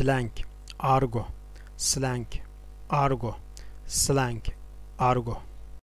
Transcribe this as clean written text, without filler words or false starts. slang, argo, slang, argo, slang, argo.